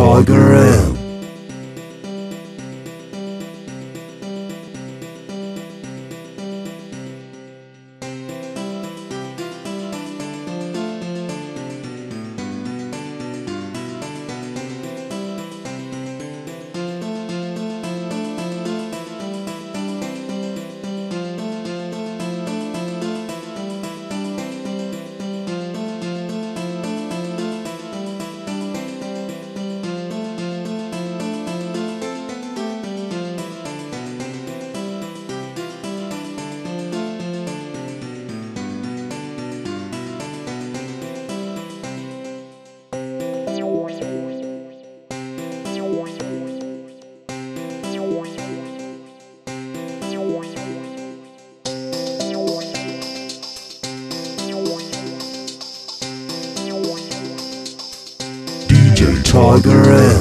Tiger L. Tiger L.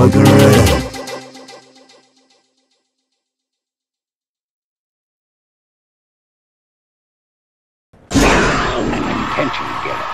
Margaret. Now, my intention, get up.